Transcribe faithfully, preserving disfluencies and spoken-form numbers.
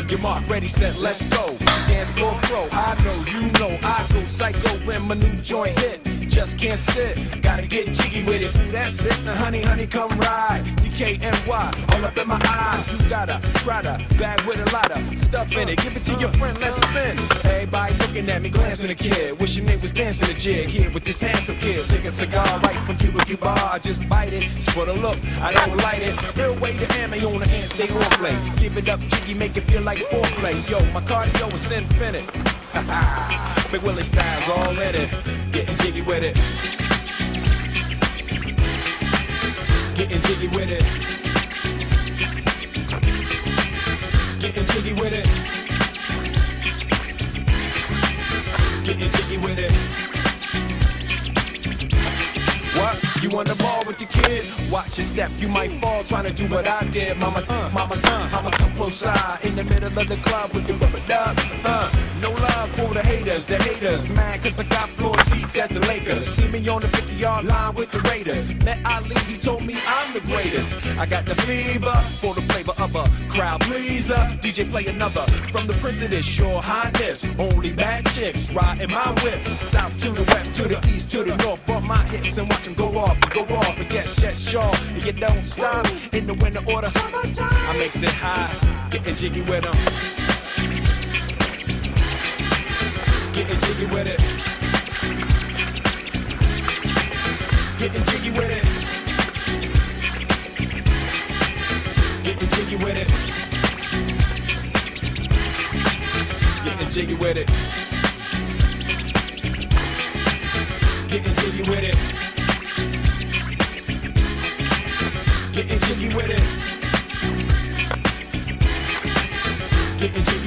on your mark, ready, set, let's go. Dance floor pro, I know, you know, I go psycho when my new joint hit. Just can't sit, gotta get jiggy with it. That's it, now honey, honey, come ride. D K N Y, all up in my eye. You got a Prada bag with a lot of stuff in it. Give it to your friend, let's spin. Everybody looking at me, glancing a kid. Wishing they was dancing a jig here with this handsome kid. Sick a cigar right from Cuba Cuba. I just bite it, it's for the look, I don't light it. Ill way to ammo on the hand, stay on play. Give it up, jiggy, make it feel like foreplay. Yo, my cardio is infinite. Ha ha, Big Willie style's all in it. Getting jiggy with it. Getting jiggy with it. Getting jiggy with it. Getting jiggy with it. What? You on the ball with your kid? Watch your step, you might fall trying to do what I did. Mama, uh, mama's uh, I'ma come close side in the middle of the club with the rubber dub. Uh, no love for the haters, the haters. Mad cause I got floor seats at the Lakers. See me on the fifty yard line with the Raiders. Met Ali, he told me I'm the greatest. I got the fever for the flavor of a crowd pleaser. D J play another from the Prince of this, your highness. Only bad chicks riding my whip. South to the west, to the east, to the north. Bump my hips and watch them go off. Go off, but yes, yes, y'all, and you don't stop in the winter order. Summertime. I makes it high, getting jiggy with them. Getting jiggy with it. Getting jiggy with it. Getting jiggy with it. Getting jiggy with it. Getting jiggy with it. Getting jiggy with it. Getting jiggy.